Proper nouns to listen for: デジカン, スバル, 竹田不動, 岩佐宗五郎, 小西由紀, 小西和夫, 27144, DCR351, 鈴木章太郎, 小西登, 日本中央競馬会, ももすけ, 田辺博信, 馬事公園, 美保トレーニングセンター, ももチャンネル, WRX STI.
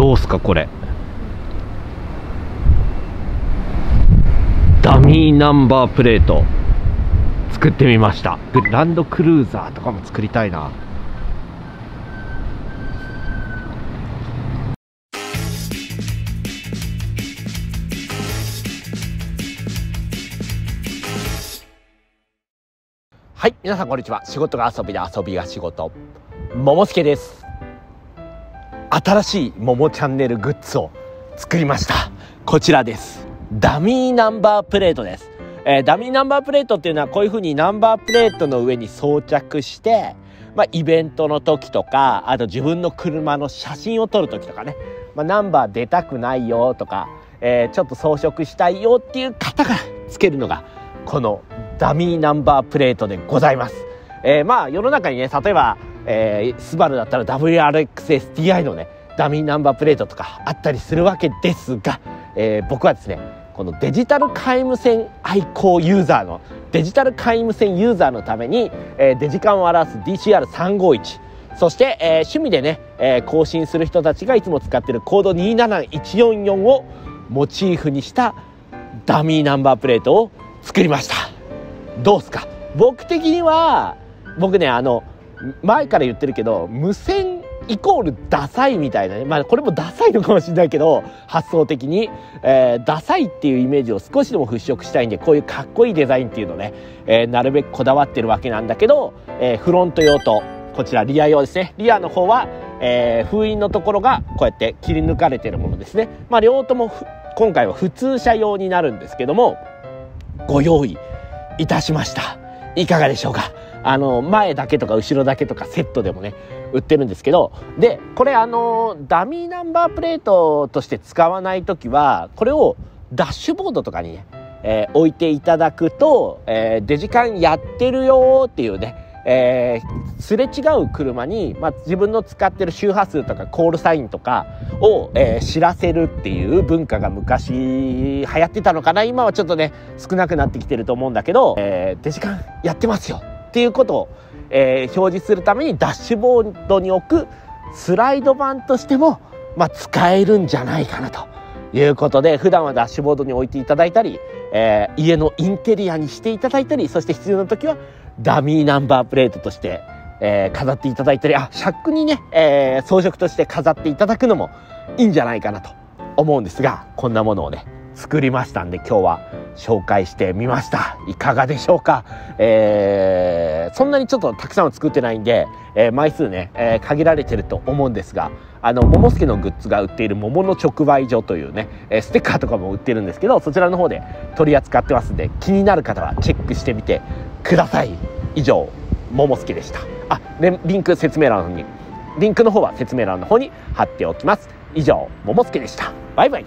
どうすかこれ。ダミーナンバープレート作ってみました。ランドクルーザーとかも作りたいな。はい、皆さんこんにちは。仕事が遊びで遊びが仕事、ももすけです。新しいももチャンネルグッズを作りました。こちらです。ダミーナンバープレートです、ダミーナンバープレートっていうのはこういう風にナンバープレートの上に装着して、イベントの時とか、あと自分の車の写真を撮る時とかね、ナンバー出たくないよとか、ちょっと装飾したいよっていう方がつけるのがこのダミーナンバープレートでございます。世の中にね、例えば、スバルだったら WRX STI のねダミーナンバープレートとかあったりするわけですが、僕はですね、このデジタル皆無線愛好ユーザーのために、デジカンを表す DCR351、そして、趣味でね、更新する人たちがいつも使っているコード27144をモチーフにしたダミーナンバープレートを作りました。どうすか。僕的には、僕ね、前から言ってるけど、無線イコールダサいみたいなね、これもダサいのかもしれないけど、発想的に、ダサいっていうイメージを少しでも払拭したいんで、こういうかっこいいデザインっていうのね、なるべくこだわってるわけなんだけど、フロント用とこちらリア用ですね。リアの方は、封印のところがこうやって切り抜かれてるものですね。両方とも今回は普通車用になるんですけども、ご用意いたしました。いかがでしょうか。前だけとか後ろだけとかセットでもね売ってるんですけど、でこれダミーナンバープレートとして使わない時はこれをダッシュボードとかにね、置いていただくと、デジカンやってるよっていうね、すれ違う車に、自分の使ってる周波数とかコールサインとかを、知らせるっていう文化が昔流行ってたのかな。今はちょっとね少なくなってきてると思うんだけど、デジカンやってますよっていうことを、表示するためにダッシュボードに置くスライド版としても、使えるんじゃないかなということで、普段はダッシュボードに置いていただいたり、家のインテリアにしていただいたり、そして必要な時はダミーナンバープレートとして、飾っていただいたり、シャックにね、装飾として飾っていただくのもいいんじゃないかなと思うんですが、こんなものをね作りましたんで、今日は紹介してみました。いかがでしょうか。そんなにちょっとたくさんは作ってないんで、枚数ね、限られてると思うんですが、桃助のグッズが売っている桃の直売所というね、ステッカーとかも売ってるんですけど、そちらの方で取り扱ってますんで、気になる方はチェックしてみてください。以上、桃助でした。リンクの方は説明欄の方に貼っておきます。以上、桃助でした。バイバイ。